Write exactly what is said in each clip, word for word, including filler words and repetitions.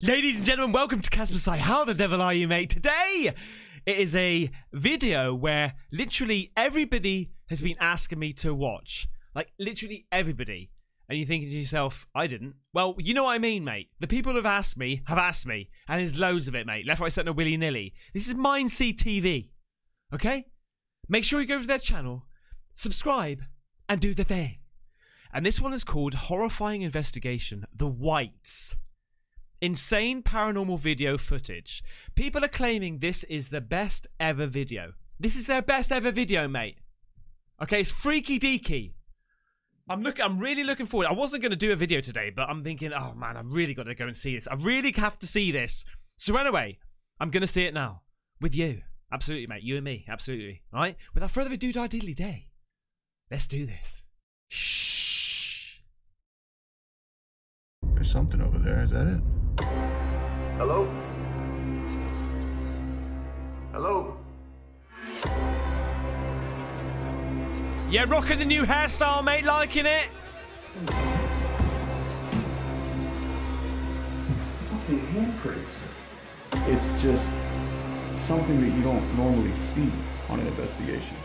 Ladies and gentlemen, welcome to Caspersight. How the devil are you, mate? Today, it is a video where literally everybody has been asking me to watch. Like, literally everybody. And you're thinking to yourself, I didn't. Well, you know what I mean, mate. The people who have asked me have asked me. And there's loads of it, mate. Left, right, centre, willy-nilly. This is MindSeed T V. Okay? Make sure you go to their channel, subscribe, and do the thing. And this one is called Horrifying Investigation: The Whites. Insane paranormal video footage. People are claiming this is the best ever video. This is their best ever video, mate. Okay, it's freaky deaky. I'm look. I'm really looking forward. I wasn't going to do a video today, but I'm thinking, oh man, I've really got to go and see this. I really have to see this. So anyway, I'm going to see it now with you. Absolutely, mate. You and me. Absolutely. All right? Without further ado, our diddly day. Let's do this. Shh. There's something over there. Is that it? Hello? Hello? Yeah, rocking the new hairstyle, mate. Liking it? Fucking handprints. It's just something that you don't normally see on an investigation.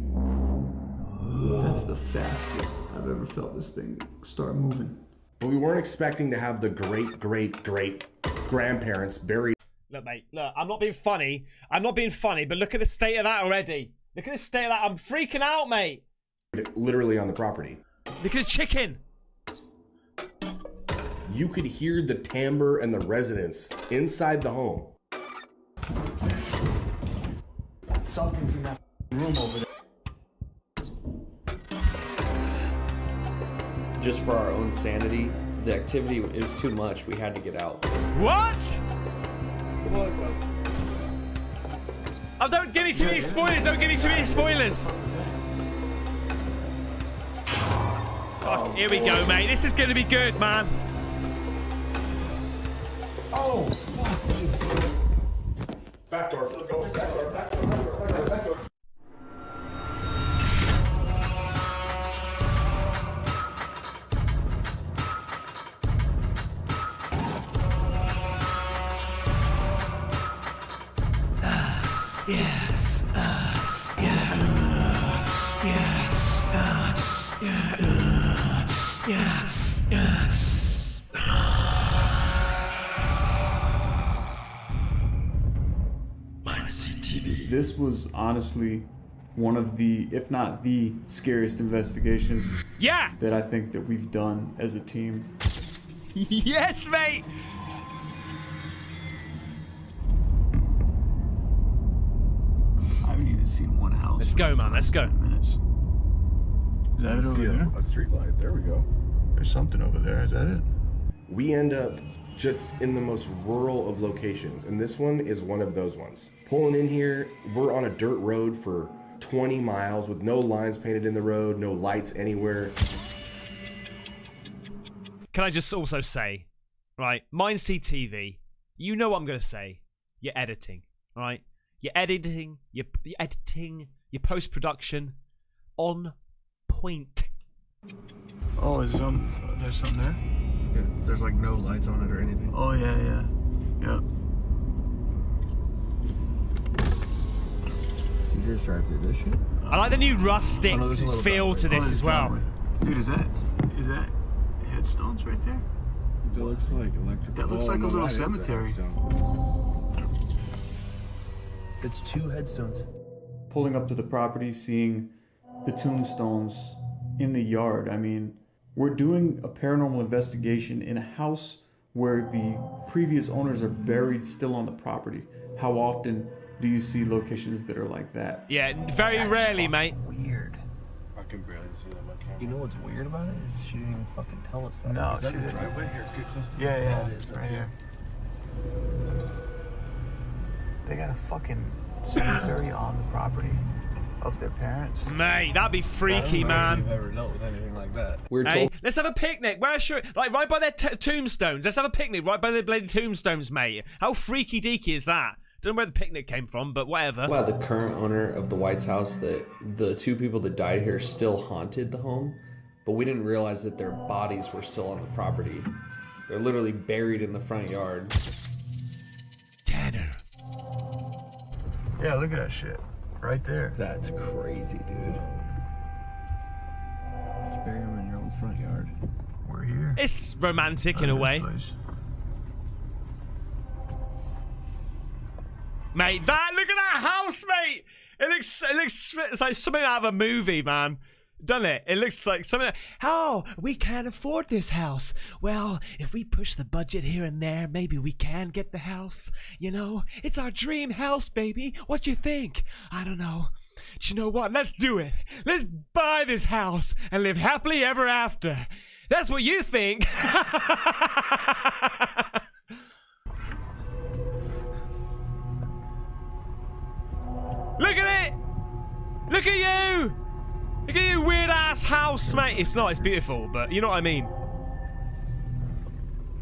Whoa. That's the fastest I've ever felt this thing start moving. But we weren't expecting to have the great, great, great grandparents buried. Look, mate, look, I'm not being funny. I'm not being funny, but look at the state of that already. Look at the state of that. I'm freaking out, mate. Literally on the property. Look at the chicken. You could hear the timbre and the resonance inside the home. Something's in that room over there. Just for our own sanity, the activity is too much. We had to get out. What? Oh, don't give me too many spoilers. Don't give me too many spoilers. Fuck, here we go, mate. This is going to be good, man. Oh, fuck, dude. Back door. Go. Back door. Back door. Back door. Back door. Back door. Yes, uh, yeah, uh, yes, uh, yeah, uh, yes, yes, MindSeed T V. This was honestly one of the, if not the scariest investigations yeah. that I think that we've done as a team. Yes, mate. Let's go, man. Let's go. Minutes. Is that it over there? A street light. There we go. There's something over there. Is that it? We end up just in the most rural of locations, and this one is one of those ones. Pulling in here, we're on a dirt road for twenty miles with no lines painted in the road, no lights anywhere. Can I just also say, right, MindSeed T V, you know what I'm going to say. You're editing, all right? You're editing, you're editing, your post-production on point. Oh, is some, there's something there? Yeah, there's like no lights on it or anything. Oh, yeah, yeah. Yep. You just drive through this shit? I like the new rustic oh, no, feel to this oh, as well. Driveway. Dude, is that, is that headstones right there? That looks like electrical. That looks like oh, a little cemetery. That's two headstones. Pulling up to the property, seeing the tombstones in the yard. I mean, we're doing a paranormal investigation in a house where the previous owners are buried still on the property. How often do you see locations that are like that? Yeah, very That's rarely, mate. Weird. I can barely see that on my camera. You know what's weird about it is she didn't even fucking tell us that. No, is that she didn't. Driveway here? It's good close to yeah, the yeah, yeah, right here. They got a fucking cemetery on the property of their parents. Mate, that'd be freaky, man. I've never dealt with anything like that. We're hey, let's have a picnic. Where should like right by their t tombstones? Let's have a picnic right by their bloody tombstones, mate. How freaky deaky is that? Don't know where the picnic came from, but whatever. Wow, the current owner of the White's house, that the two people that died here still haunted the home, but we didn't realize that their bodies were still on the property. They're literally buried in the front yard. Tanner. Yeah, look at that shit. Right there. That's crazy, dude. Just bury them in your own front yard. We're here. It's romantic in a way. Place. Mate, that, look at that house, mate. It looks, it looks it's like something out of a movie, man. Done it. It looks like something. Oh, we can't afford this house. Well, if we push the budget here and there, maybe we can get the house. You know, it's our dream house, baby. What you think? I don't know. But you know what? Let's do it. Let's buy this house and live happily ever after. That's what you think. Look at it. Look at you. Look at your weird ass house, mate. It's not, it's beautiful, but you know what I mean.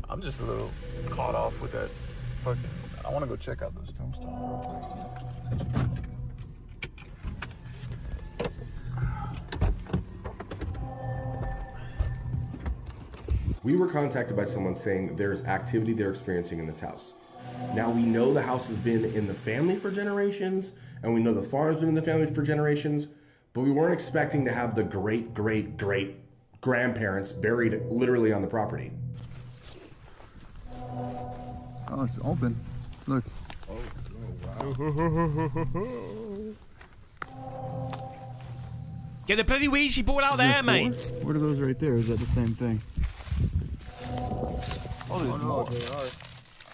I'm just a little caught off with that fucking. I want to go check out those tombstones real quick. We were contacted by someone saying that there's activity they're experiencing in this house. Now we know the house has been in the family for generations, and we know the farm's been in the family for generations. But we weren't expecting to have the great, great, great grandparents buried literally on the property. Oh, it's open. Look. Oh, oh wow. Get the bloody Ouija board out there, mate. What are those right there? Is that the same thing? Oh, there's oh, no, more. They are.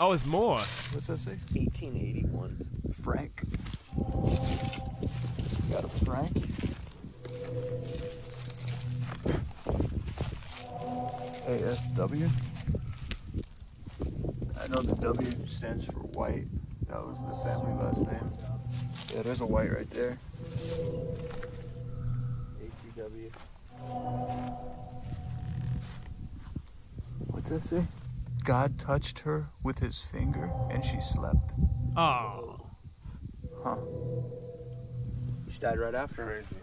Oh, there's more. What's that say? eighteen eighty-one. Frank. You got a Frank? A S W. I know the W stands for White. That was the family last name. Yeah, there's a White right there. A C W. What's that say? God touched her with his finger and she slept. Oh. Huh. She died right after. Crazy.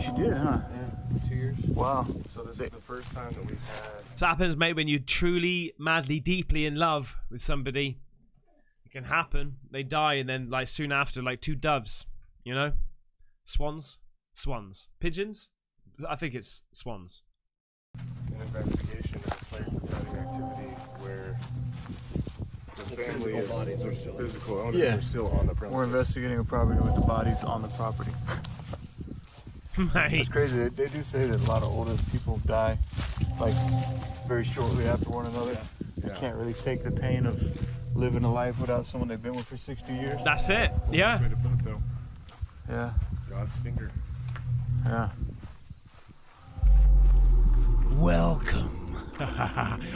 She did, huh? Yeah, two years. Wow. So this is the first time that we've had... This happens, mate, when you're truly, madly, deeply in love with somebody. It can happen. They die, and then, like, soon after, like, two doves, you know? Swans? Swans. Pigeons? I think it's swans. An investigation of a place that's having activity where... The family physical bodies are still physical owners yeah. are still on the property. We're investigating a property with the bodies on the property. Mate. It's crazy. They, they do say that a lot of older people die, like very shortly after one another. Yeah. Yeah. You can't really take the pain of living a life without someone they've been with for sixty years. That's it. Yeah. Way to put it, though. Yeah. God's finger. Yeah. Welcome.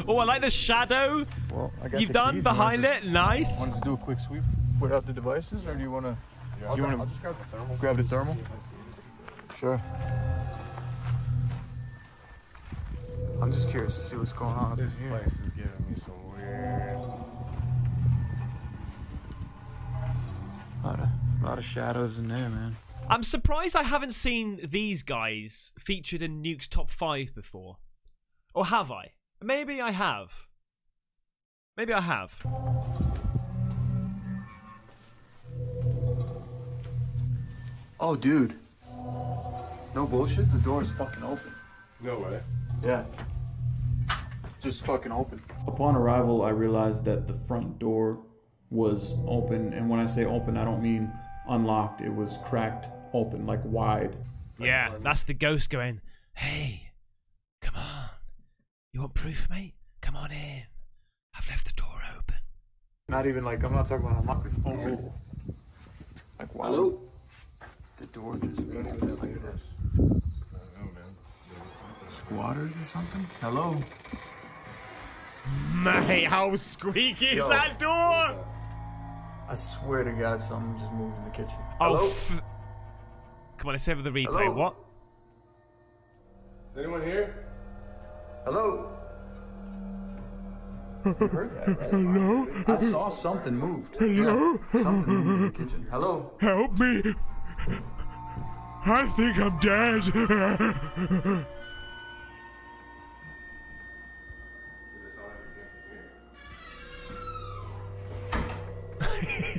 Oh, I like the shadow well, I got you've the done behind it. Just, nice. Want to do a quick sweep, put out the devices, or do you want to? Yeah, you want to grab the thermal? Grab the thermal? Sure. I'm just curious to see what's going on. This here. place is giving me some weird. A lot of, a lot of shadows in there, man. I'm surprised I haven't seen these guys featured in Nuke's top five before. Or have I? Maybe I have. Maybe I have. Oh, dude. No bullshit, the door is fucking open. No way. Yeah. Just fucking open. Upon arrival, I realized that the front door was open. And when I say open, I don't mean unlocked. It was cracked open, like wide. Yeah, that's the ghost going, hey, come on. You want proof, mate? Come on in. I've left the door open. Not even like, I'm not talking about unlocked, it's open. Oh. Like, wow. Hello? The door just opened like this. I don't know, man. Squatters or something? Hello? Mate, how squeaky is Yo. that door? I swear to God, something just moved in the kitchen. Hello? Oh, f Come on, let's have the replay. Hello? What? Is anyone here? Hello? You heard that, right? Hello? I saw something moved. Hello? Yeah, something moved in the kitchen. Hello? Help me! I think I'm dead!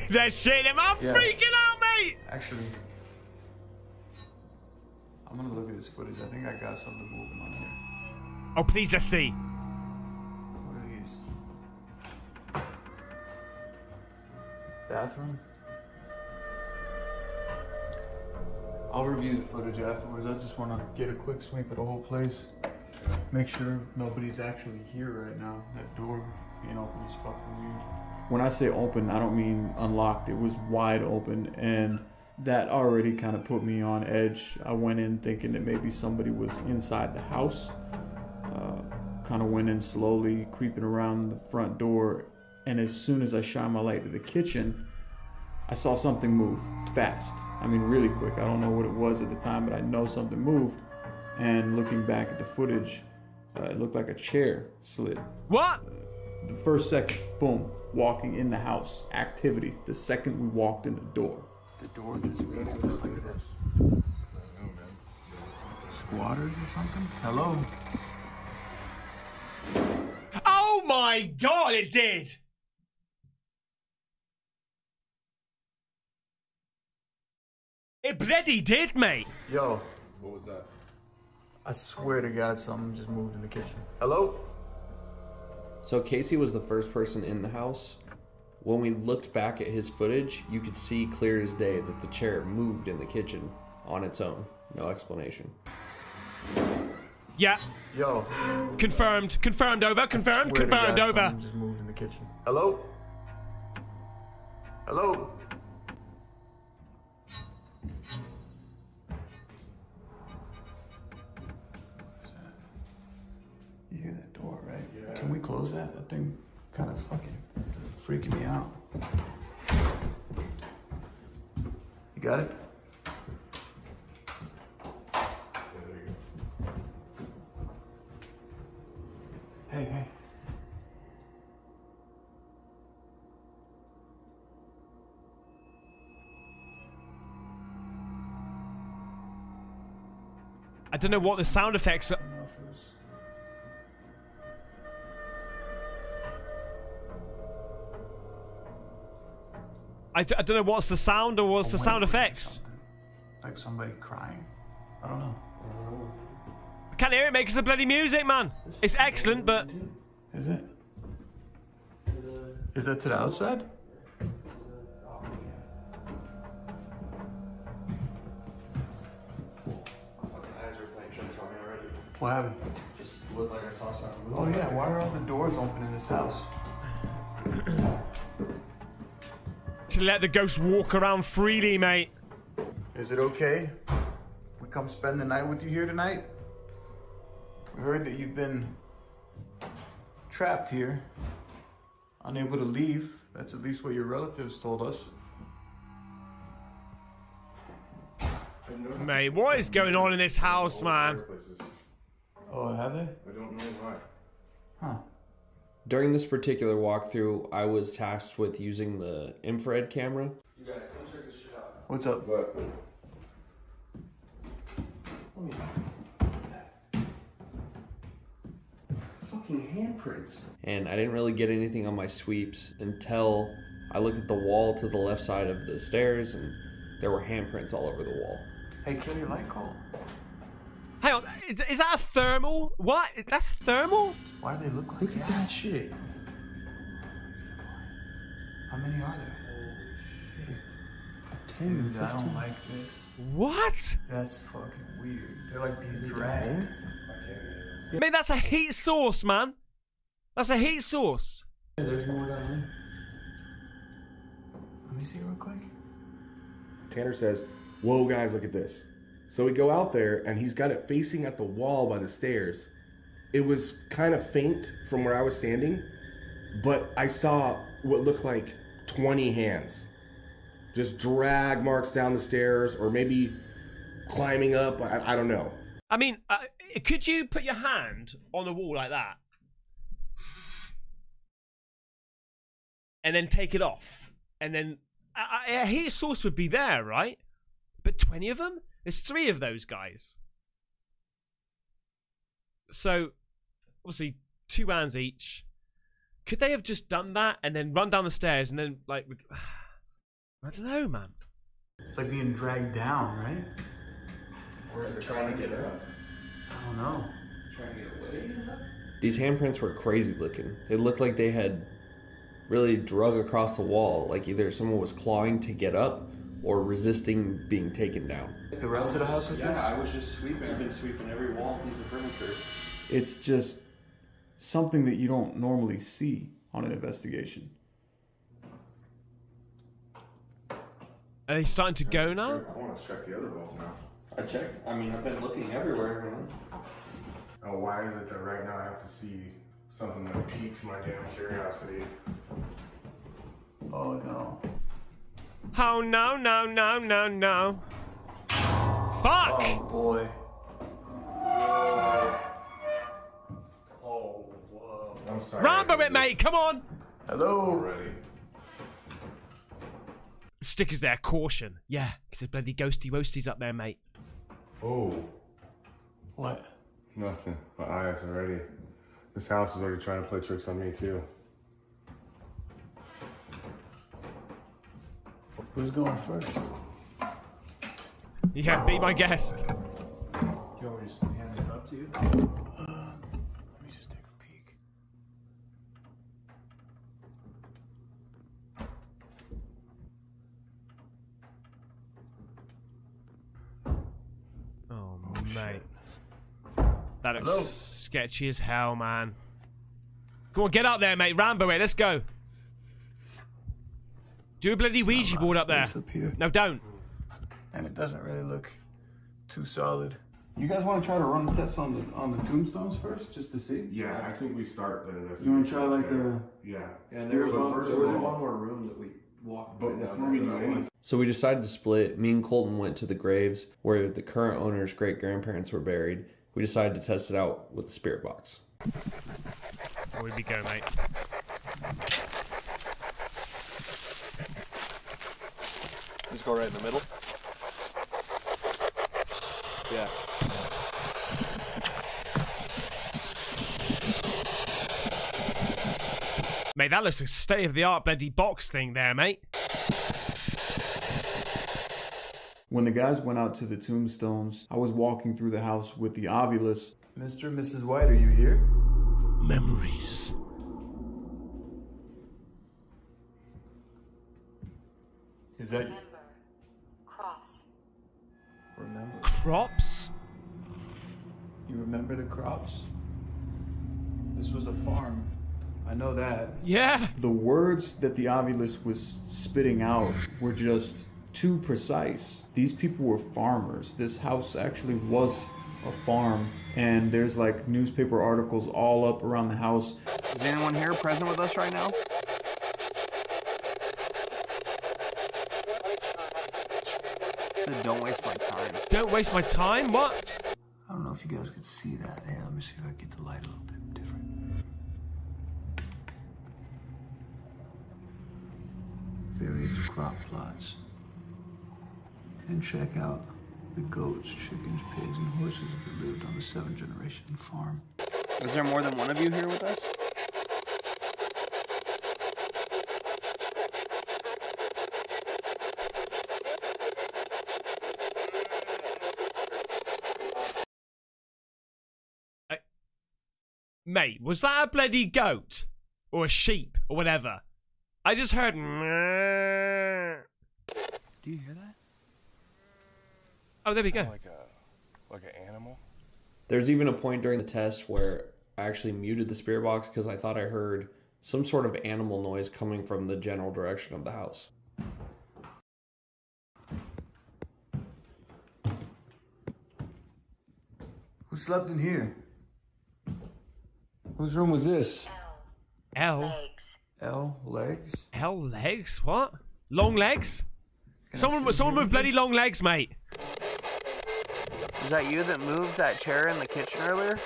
that shit and I'm yeah. freaking out, mate. Actually, I'm gonna look at this footage. I think I got something moving on here. Oh, please, let's see. What are these? Bathroom? I'll review the footage afterwards. I just want to get a quick sweep of the whole place. Make sure nobody's actually here right now. That door being open is fucking weird. When I say open, I don't mean unlocked. It was wide open, and that already kind of put me on edge. I went in thinking that maybe somebody was inside the house. Uh, kind of went in slowly, creeping around the front door, and as soon as I shined my light to the kitchen, I saw something move fast. I mean, really quick. I don't know what it was at the time, but I know something moved. And looking back at the footage, uh, it looked like a chair slid. What? Uh, the first second, boom, walking in the house, activity. The second we walked in the door. The door just made it look like this. I don't know, man. Squatters or something? Hello? Oh my God, it did! It bloody did, mate. Yo. What was that? I swear to God, something just moved in the kitchen. Hello? So Casey was the first person in the house. When we looked back at his footage, you could see clear as day that the chair moved in the kitchen on its own. No explanation. Yeah. Yo. Confirmed. Confirmed over. Confirmed. I swear Confirmed to God, over. Something just moved in the kitchen. Hello? Hello? You hear that door, right? Yeah. Can we close that? That thing kind of fucking freaking me out. You got it? Yeah, there you go. Hey, hey. I don't know what the sound effects are. I, d I don't know what's the sound or what's the sound effects. Like somebody crying. I don't know. I can't hear it, mate, because the bloody music, man. It's excellent, but... Is it? Is that to the outside? What happened? Just looked like I saw something. Oh yeah, why are all the doors open in this house? To let the ghost walk around freely, mate. Is it okay if we come spend the night with you here tonight? We heard that you've been trapped here, unable to leave. That's at least what your relatives told us. Mate, what is going on in this house, man? Oh, have they? I don't know why. Huh. During this particular walkthrough, I was tasked with using the infrared camera. You guys, come check this shit out. What's up? What? Let me... Fucking handprints. And I didn't really get anything on my sweeps until I looked at the wall to the left side of the stairs, and there were handprints all over the wall. Hey, kill your light call. Hang on, is, is that a thermal? What? That's thermal? Why do they look like look that? that shit? How many are there? Holy shit. ten. Dude, I don't like this. What? That's fucking weird. They're like being dragged. I mean, that's a heat source, man. That's a heat source. Yeah, there's more down there. Let me see real quick. Tanner says, "Whoa, guys, look at this." So we go out there, and he's got it facing at the wall by the stairs. It was kind of faint from where I was standing, but I saw what looked like twenty hands. Just drag marks down the stairs, or maybe climbing up. I, I don't know. I mean, uh, could you put your hand on the wall like that? And then take it off. And then I, I, a heat source would be there, right? But twenty of them? There's three of those guys. So, obviously, two hands each. Could they have just done that and then run down the stairs and then, like... I don't know, man. It's like being dragged down, right? Or is it trying to get up? I don't know. Trying to get away? These handprints were crazy looking. They looked like they had really drug across the wall. Like either someone was clawing to get up or resisting being taken down. The rest of the house was, yeah, this? I was just sweeping. I've been sweeping every wall and piece of furniture. It's just something that you don't normally see on an investigation. Are they starting to go now? I want to check the other walls now. I checked. I mean, I've been looking everywhere, man. Oh, why is it that right now I have to see something that piques my damn curiosity? Oh, no. Oh, no, no, no, no, no. Fuck! Oh, boy. Whoa. Oh, whoa. I'm sorry. Rambo it, mate! Come on! Hello. Already. Stickers there, caution. Yeah, because there's bloody ghosty roasties up there, mate. Oh. What? Nothing. My eyes already. This house is already trying to play tricks on me, too. Who's going first? Yeah, be my guest. Do you want me to just hand this up to you? Uh, let me just take a peek. Oh, oh mate. Shit. That looks Hello? sketchy as hell, man. Come on, get up there, mate. Rambo it. Let's go. Do a bloody Ouija board up there. Up here. No, don't. And it doesn't really look too solid. You guys want to try to run tests on the on the tombstones first, just to see? Yeah, I think we start. The you want to try like there. a yeah? And there was, on, first there was one more room that we walked. But right before we do anything, so we decided to split. Me and Colton went to the graves where the current owner's great grandparents were buried. We decided to test it out with the spirit box. Where'd we go, mate? Just go right in the middle. Yeah. Mate, that looks like a state-of-the-art bloody box thing there, mate. When the guys went out to the tombstones, I was walking through the house with the ovulus. Mister and Missus White, are you here? Memories. Is that... Remember. Crops? You remember the crops? This was a farm. I know that. Yeah. The words that the ovulus was spitting out were just too precise. These people were farmers. This house actually was a farm. And there's like newspaper articles all up around the house. Is anyone here present with us right now? Don't waste my time. Don't waste my time? What? I don't know if you guys could see that. Hey, let me see if I can get the light a little bit different. Various crop plots. And check out the goats, chickens, pigs, and horses that lived on the seventh generation farm. Is there more than one of you here with us? Mate, was that a bloody goat? Or a sheep? Or whatever? I just heard... Do you hear that? Oh, there we go. Like, a, like an animal? There's even a point during the test where I actually muted the spirit box because I thought I heard some sort of animal noise coming from the general direction of the house. Who slept in here? Whose room was this? L. Legs. L. Legs? L. Legs? What? Long legs? Can someone someone with bloody long legs, mate. Is that you that moved that chair in the kitchen earlier?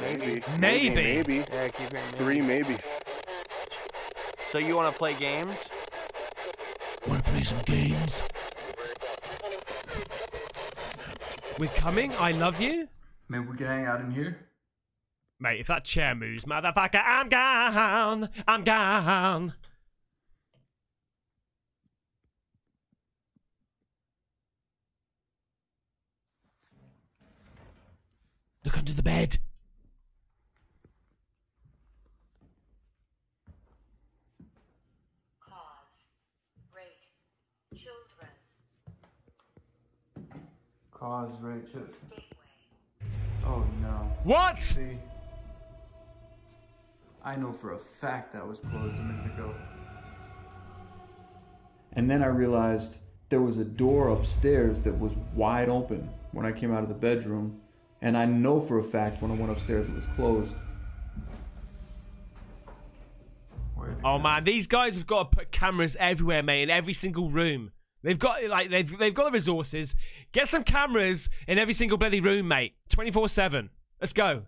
Maybe. Maybe. Maybe. Maybe. Yeah, I keep hearing maybe. Three maybes. So you want to play games? Want to play some games? We're coming. I love you. Maybe we can hang out in here. Mate, if that chair moves, motherfucker, I'm gone! I'm gone! Look under the bed! Cause, rate, children. Cause, rate, children. Oh no. What? See? I know for a fact that was closed a minute ago. And then I realized there was a door upstairs that was wide open when I came out of the bedroom. And I know for a fact when I went upstairs it was closed. Oh man, these guys have got to put cameras everywhere, mate, in every single room. They've got like they've they've got the resources. Get some cameras in every single bloody room, mate. twenty-four seven. Let's go.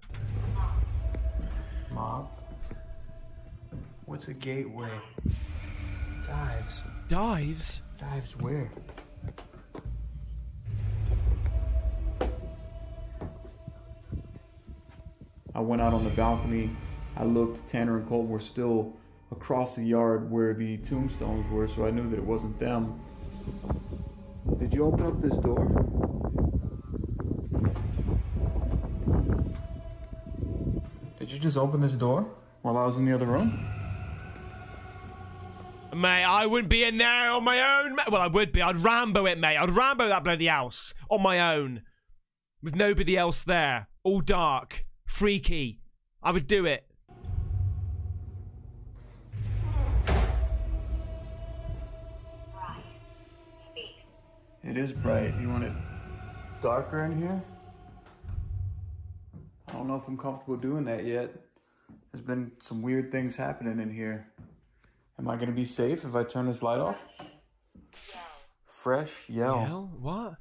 Mom. What's a gateway? Dives. Dives? Dives where? I went out on the balcony. I looked. Tanner and Cole were still across the yard where the tombstones were, so I knew that it wasn't them. Did you open up this door? Did you just open this door while I was in the other room? Mate, I wouldn't be in there on my own. Well, I would be. I'd Rambo it, mate. I'd Rambo that bloody house on my own. With nobody else there. All dark. Freaky. I would do it. Bright. Speak. It is bright. You want it darker in here? I don't know if I'm comfortable doing that yet. There's been some weird things happening in here. Am I gonna be safe if I turn this light off? Fresh yell. Yell? What?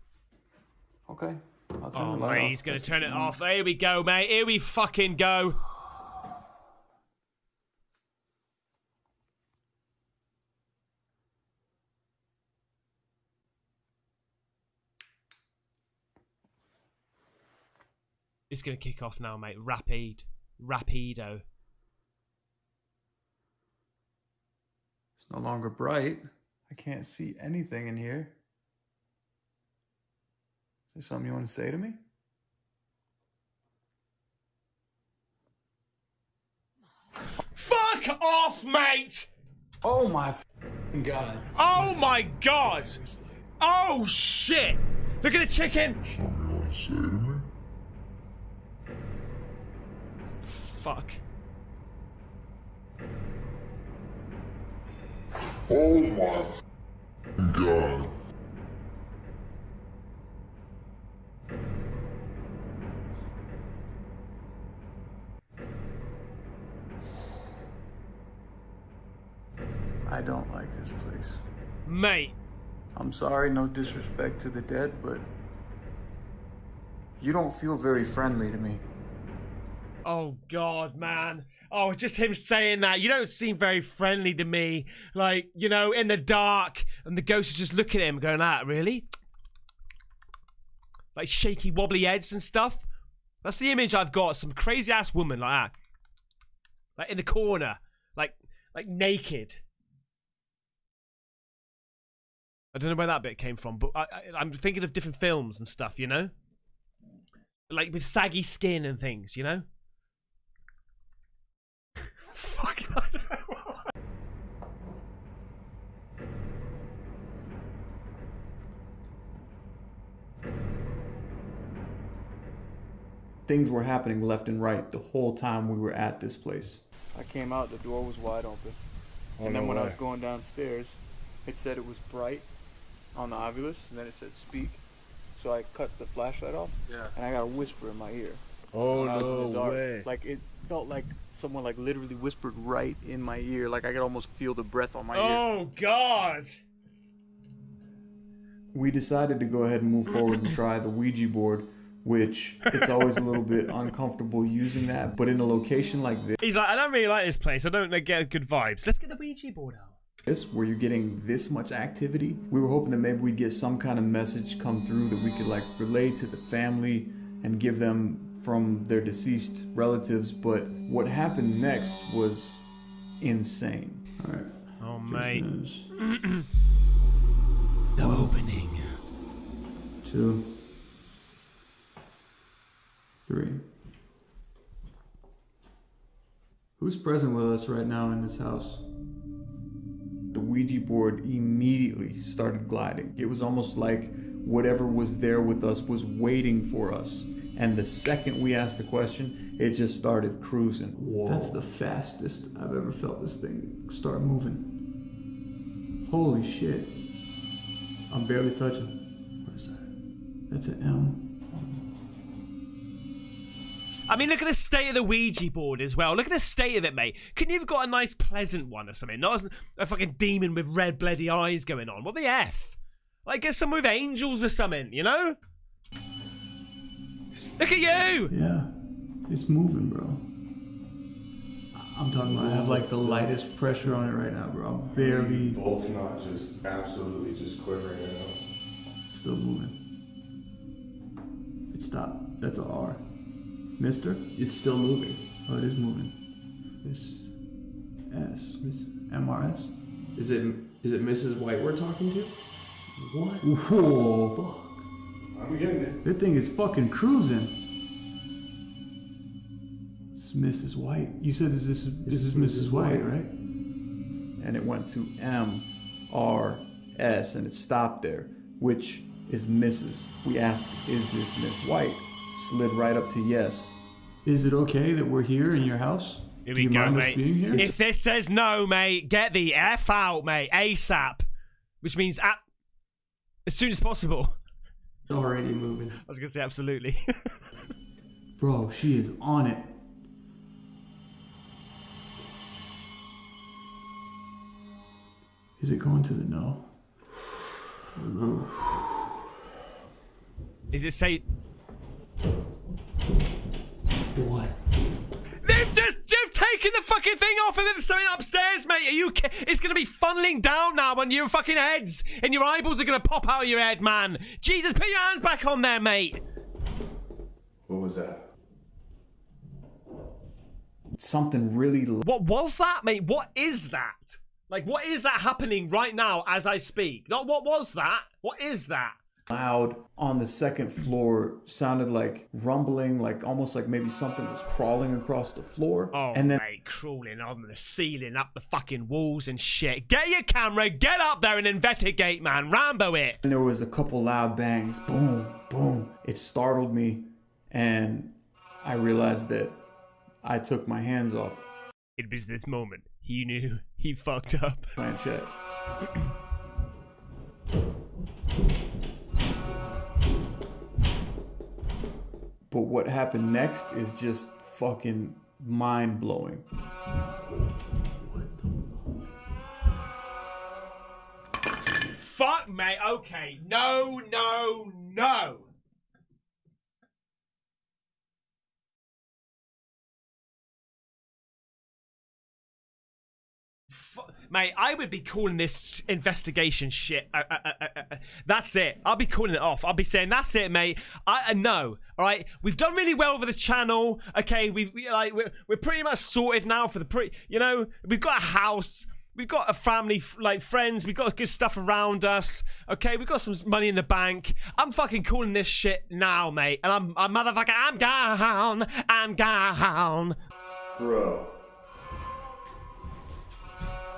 Okay. I'll turn oh, the light mate, off. He's gonna That's turn it off. Here we go, mate. Here we fucking go. It's gonna kick off now, mate. Rapid. Rapido. It's no longer bright. I can't see anything in here. Is there something you want to say to me? Fuck off, mate! Oh my god. Oh my god! Oh shit! Look at the chicken! Something you want to say to me? Fuck. Oh my god. I don't like this place. Mate. I'm sorry, no disrespect to the dead, but you don't feel very friendly to me. Oh God, man. Oh, just him saying that. You don't seem very friendly to me. Like, you know, in the dark, and the ghost is just looking at him going, ah, really? Like shaky wobbly heads and stuff. That's the image I've got. Some crazy ass woman like that. Like in the corner. Like, like naked. I don't know where that bit came from, but I, I, I'm thinking of different films and stuff, you know? Like with saggy skin and things, you know? Fuck, I don't know. Things were happening left and right the whole time we were at this place. I came out, the door was wide open. Oh, and then no when way. I was going downstairs, it said it was bright on the ovulus, and then it said speak. So I cut the flashlight off, yeah. And I got a whisper in my ear. Oh, no dark, way. Like, it felt like someone, like, literally whispered right in my ear. Like, I could almost feel the breath on my oh, ear. Oh, God! We decided to go ahead and move forward and try the Ouija board, which it's always a little bit uncomfortable using that, but in a location like this... He's like, I don't really like this place. I don't get good vibes. Let's get the Ouija board out. This, where you're getting this much activity, we were hoping that maybe we'd get some kind of message come through that we could like relay to the family and give them from their deceased relatives, but what happened next was insane. All right. Oh, mate. No opening. Two. Three. Who's present with us right now in this house? The Ouija board immediately started gliding. It was almost like whatever was there with us was waiting for us. And the second we asked the question, it just started cruising. Whoa. That's the fastest I've ever felt this thing start moving. Holy shit. I'm barely touching. What is that? That's an M. I mean, look at the state of the Ouija board as well. Look at the state of it, mate. Couldn't you have got a nice, pleasant one or something? Not a fucking demon with red, bloody eyes going on. What the F? Like, get some with angels or something, you know? Look at you! Yeah. It's moving, bro. I'm talking about I have, like, the lightest pressure on it right now, bro. I'm barely... Both not just absolutely just quivering right now. Still moving. It stopped. That's an R. Mister? It's still moving. Oh, it is moving. Miss S. Miss M R S? Is it, is it Missus White we're talking to? What? Whoa, fuck. I'm getting it. That thing is fucking cruising. It's Missus White. You said this is, this is Missus White, right? And it went to M R S and it stopped there, which is Missus We asked, is this Miss White? Slid right up to yes. Is it okay that we're here in your house? Here we go, mate. If this says no, mate, get the F out, mate, ASAP. Which means at as soon as possible. Already moving. I was gonna say absolutely. Bro, she is on it. Is it going to the no? I don't know. Is it say? What? They've just you've taken the fucking thing off and there's something upstairs, mate. Are you? It's gonna be funneling down now on your fucking heads, and your eyeballs are gonna pop out of your head, man. Jesus, put your hands back on there, mate. What was that? Something really. What was that, mate? What is that? Like, what is that happening right now as I speak? Not what was that? What is that? Loud on the second floor, sounded like rumbling, like almost like maybe something was crawling across the floor. Oh, and then mate, crawling on the ceiling, up the fucking walls and shit. Get your camera, get up there and investigate, man. Rambo it. And there was a couple loud bangs. Boom, boom. It startled me, and I realized that I took my hands off. It was this moment he knew he fucked up. Planchette. But what happened next is just fucking mind-blowing. Fuck, mate. Okay. No, no, no. Mate, I would be calling this investigation shit. Uh, uh, uh, uh, uh, that's it. I'll be calling it off. I'll be saying, that's it, mate. I uh, no. All right. We've done really well with the channel. Okay. We've, we, like, we're, we're pretty much sorted now for the pre... You know, we've got a house. We've got a family, like, friends. We've got good stuff around us. Okay. We've got some money in the bank. I'm fucking calling this shit now, mate. And I'm, I'm motherfucker. I'm down. I'm down. Bro.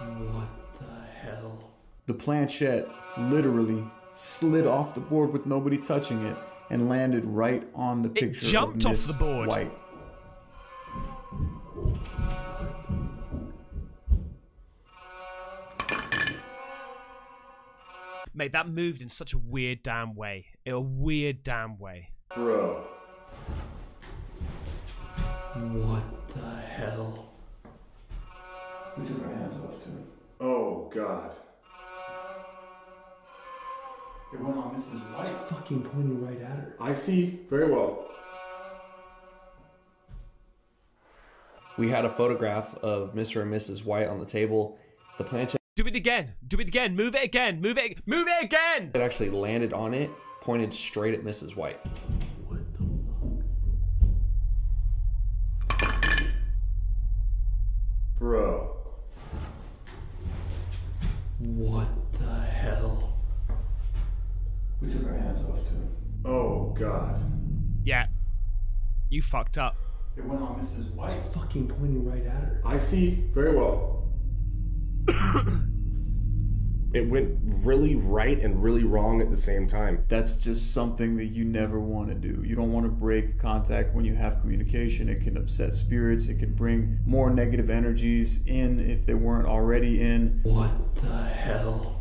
What the hell? The planchette literally slid off the board with nobody touching it and landed right on the picture. It jumped of Miss off the board. White. Mate, that moved in such a weird damn way. In a weird damn way. Bro. What the hell? We took our hands off too. Oh god. It went on Missus White. It's fucking pointing right at her. I see very well. We had a photograph of Mister and Missus White on the table. The planchette. Do it again. Do it again. Move it again. Move it. Move it again. It actually landed on it, pointed straight at Missus White. What the fuck? Bro. What the hell? We took our hands off too. Oh God. Yeah. You fucked up. It went on Missus White. It's fucking pointing right at her. I see very well. It went really right and really wrong at the same time. That's just something that you never want to do. You don't want to break contact when you have communication. It can upset spirits. It can bring more negative energies in if they weren't already in. What the hell?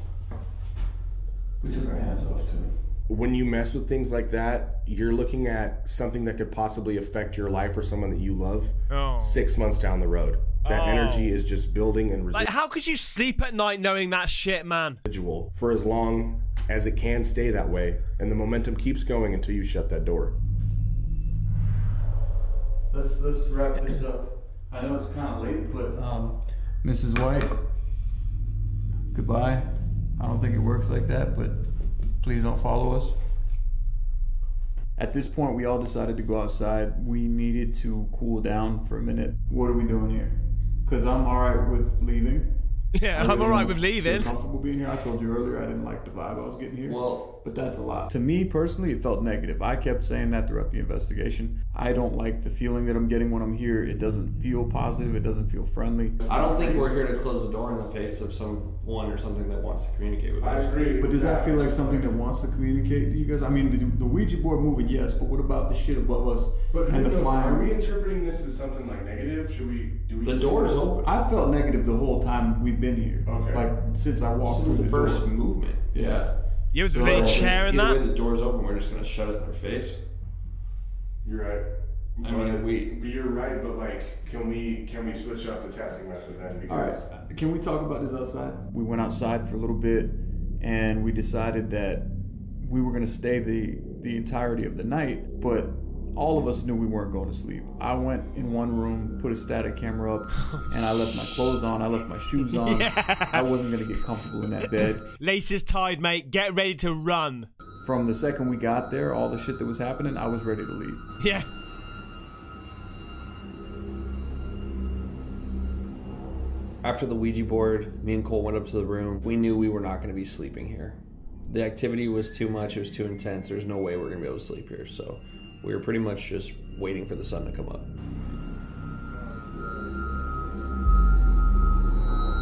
We took our hands off too. When you mess with things like that, you're looking at something that could possibly affect your life or someone that you love oh. six months down the road. That oh. energy is just building and resisting. Like, how could you sleep at night knowing that shit, man? For as long as it can stay that way, and the momentum keeps going until you shut that door. Let's let's wrap this up. I know it's kind of late, but um, Missus White, goodbye. I don't think it works like that, but please don't follow us. At this point, we all decided to go outside. We needed to cool down for a minute. What are we doing here? Because I'm all right with leaving. Yeah, I'm all right with leaving. I'm comfortable being here. I told you earlier I didn't like the vibe I was getting here. Well, but that's a lot. To me personally, it felt negative. I kept saying that throughout the investigation. I don't like the feeling that I'm getting when I'm here. It doesn't feel positive. It doesn't feel friendly. I don't think we're here to close the door in the face of someone or something that wants to communicate with us. I agree. But does that feel like something that wants to communicate to you guys? I mean, the Ouija board moving, yes, but what about the shit above us and the flying? Are we interpreting this as something like negative? Should we? Do we? The door's open. I felt negative the whole time we've been here. Okay. Like since I walked through the first movement. Yeah. Yeah, was so, there a chair in that? Way the door's open, we're just gonna shut it in their face. You're right. I but, mean, we. You're right, but like, can we can we switch up the testing method then? Because all right. Can we talk about this outside? We went outside for a little bit, and we decided that we were gonna stay the the entirety of the night, but all of us knew we weren't going to sleep. I went in one room, put a static camera up, and I left my clothes on, I left my shoes on. Yeah. I wasn't gonna get comfortable in that bed. Laces tied, mate, get ready to run. From the second we got there, all the shit that was happening, I was ready to leave. Yeah. After the Ouija board, me and Cole went up to the room. We knew we were not gonna be sleeping here. The activity was too much, it was too intense. There's no way we're gonna be able to sleep here, so. We were pretty much just waiting for the sun to come up.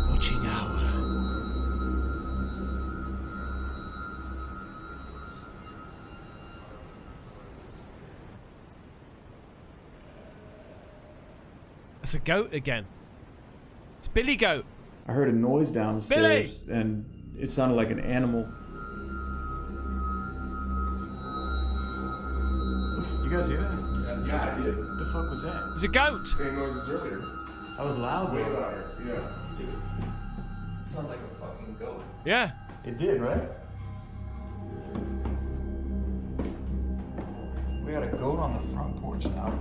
Watching hour. It's a goat again. It's a billy goat. I heard a noise downstairs, Billy! And it sounded like an animal. You guys hear that? Yeah, yeah, I did. What the fuck was that? It was a goat! Same noise as earlier. That was loud, way louder. Yeah. Dude. It sounded like a fucking goat. Yeah. It did, right? We got a goat on the front porch now.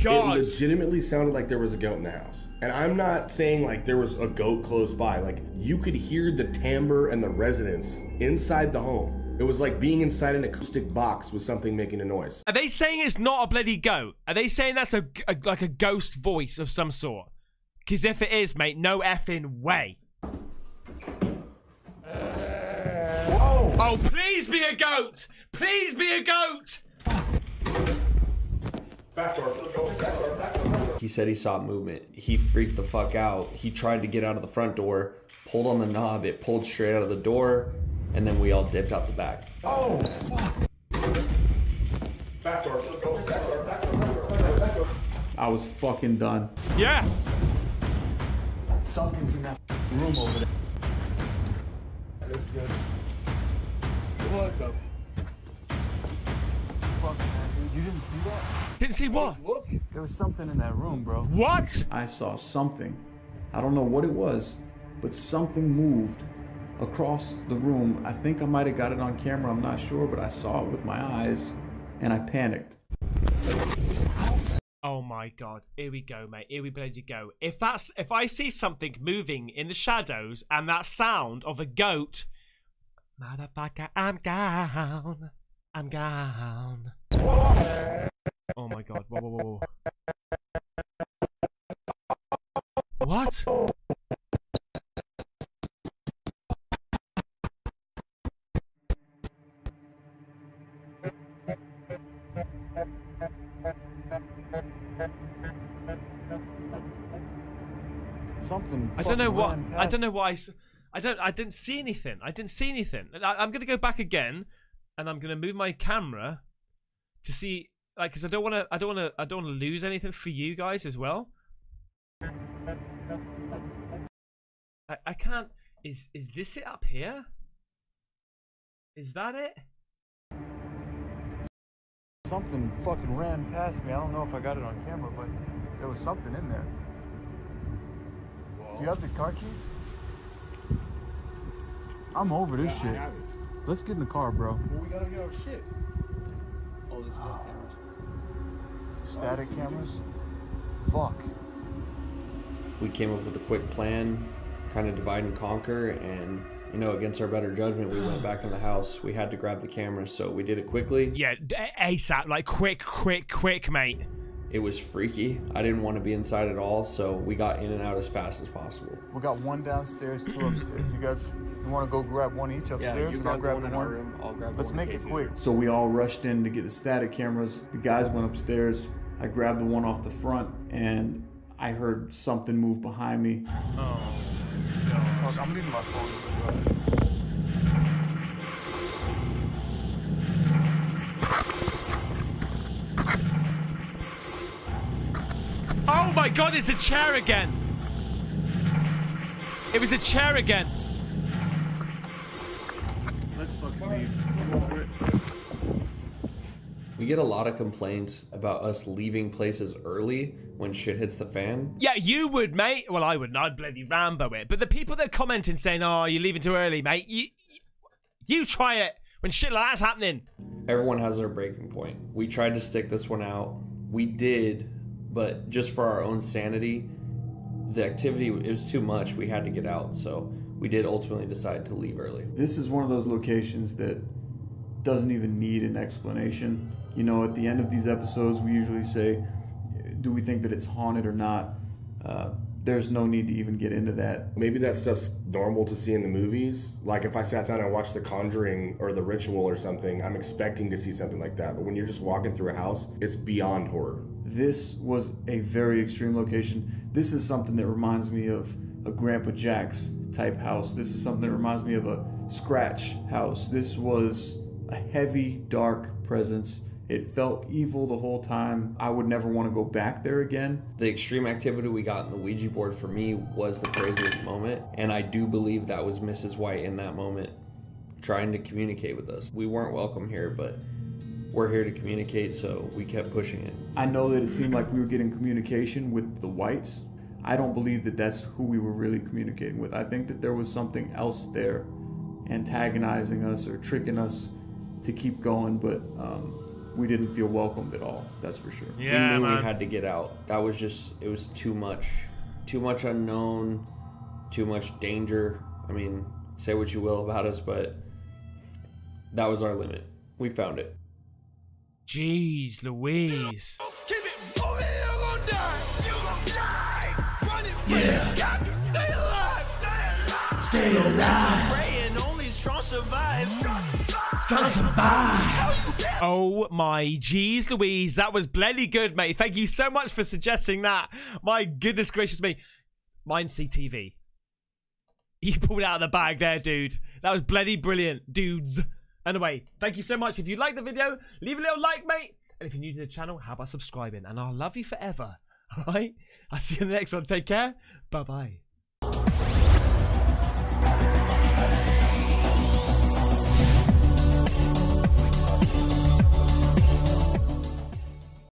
God. It legitimately sounded like there was a goat in the house. And I'm not saying like there was a goat close by. Like you could hear the timbre and the resonance inside the home. It was like being inside an acoustic box with something making a noise. Are they saying it's not a bloody goat? Are they saying that's a, a like a ghost voice of some sort? Because if it is, mate, no effing way. Uh, oh. oh, please be a goat. Please be a goat. Back door, back door, back door. He said he saw movement. He freaked the fuck out. He tried to get out of the front door, pulled on the knob, it pulled straight out of the door, and then we all dipped out the back. Oh, fuck. Back door, back door, back door, back door, back door. I was fucking done. Yeah. Something's in that room over there. That is good. What the fuck, man, dude? You didn't see that? Didn't see what? There was something in that room, bro. What? I saw something. I don't know what it was, but something moved across the room. I think I might have got it on camera. I'm not sure, but I saw it with my eyes, and I panicked. Oh my God. Here we go, mate. Here we bloody go. If that's, if I see something moving in the shadows and that sound of a goat, Motherfucker, I'm gone. I'm gone. Oh my god. Whoa, whoa, whoa. What? Something. I don't know what. I don't know why. I don't. I didn't see anything. I didn't see anything. I, I'm gonna go back again, and I'm gonna move my camera to see, like, because I don't want to. I don't want to. I don't want to lose anything for you guys as well. I, I can't. Is is this it up here? Is that it? Something fucking ran past me. I don't know if I got it on camera, but there was something in there. Whoa. Do you have the car keys? I'm over this yeah, shit. Let's get in the car, bro. Well, we gotta get our shit. Oh, this uh, static cameras. Fuck. We came up with a quick plan, kind of divide and conquer, and, you know, against our better judgment, we went back in the house. We had to grab the camera, so we did it quickly. Yeah, ASAP, like quick, quick, quick, mate. It was freaky. I didn't want to be inside at all, so we got in and out as fast as possible. We got one downstairs, two upstairs. You guys, you want to go grab one each upstairs, yeah, you and I'll grab one. one. In our room, I'll grab Let's one make it quick. So we all rushed in to get the static cameras. The guys went upstairs. I grabbed the one off the front, and I heard something move behind me. Oh. Fuck, I'm leaving my phone. Oh my god, it's a chair again! It was a chair again! Let's fucking leave. Over it. We get a lot of complaints about us leaving places early when shit hits the fan. Yeah, you would, mate. Well, I wouldn't. I'd bloody Rambo it. But the people that are commenting saying, oh, you're leaving too early, mate. You, you try it when shit like that's happening. Everyone has their breaking point. We tried to stick this one out. We did, but just for our own sanity, the activity, it was too much. We had to get out. So we did ultimately decide to leave early. This is one of those locations that doesn't even need an explanation. You know, at the end of these episodes, we usually say, do we think that it's haunted or not? Uh, there's no need to even get into that. Maybe that stuff's normal to see in the movies. Like if I sat down and watched The Conjuring or The Ritual or something, I'm expecting to see something like that. But when you're just walking through a house, it's beyond horror. This was a very extreme location. This is something that reminds me of a Grandpa Jack's type house. This is something that reminds me of a Scratch house. This was a heavy, dark presence. It felt evil the whole time. I would never want to go back there again. The extreme activity we got in the Ouija board for me was the craziest moment. And I do believe that was Missus White in that moment trying to communicate with us. We weren't welcome here, but we're here to communicate, so we kept pushing it. I know that it seemed like we were getting communication with the Whites. I don't believe that that's who we were really communicating with. I think that there was something else there antagonizing us or tricking us to keep going, but um, we didn't feel welcomed at all, that's for sure. Yeah, we knew man. we had to get out. That was just, it was too much. Too much unknown, too much danger. I mean, say what you will about us, but that was our limit. We found it. Jeez Louise. Keep it moving, you're gonna die. You're gonna die. Run it, run yeah. it. Got to stay alive. Stay alive. Stay alive. Praying only strong survive. Strong Strong survive. Oh my geez Louise, that was bloody good, mate. Thank you so much for suggesting that. My goodness gracious me. MindSeed T V. You pulled out of the bag there, dude. That was bloody brilliant, dudes. Anyway, thank you so much. If you liked the video, leave a little like, mate. And if you're new to the channel, how about subscribing? And I'll love you forever. Alright? I'll see you in the next one. Take care. Bye-bye.